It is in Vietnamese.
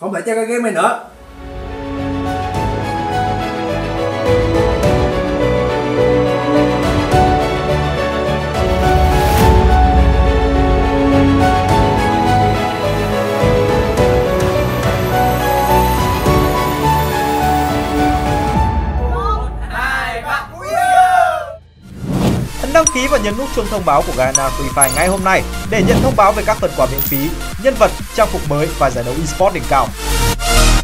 không thể chơi cái game này nữa. Đăng ký và nhấn nút chuông thông báo của Garena Free Fire ngay hôm nay để nhận thông báo về các phần quà miễn phí, nhân vật, trang phục mới và giải đấu eSports đỉnh cao.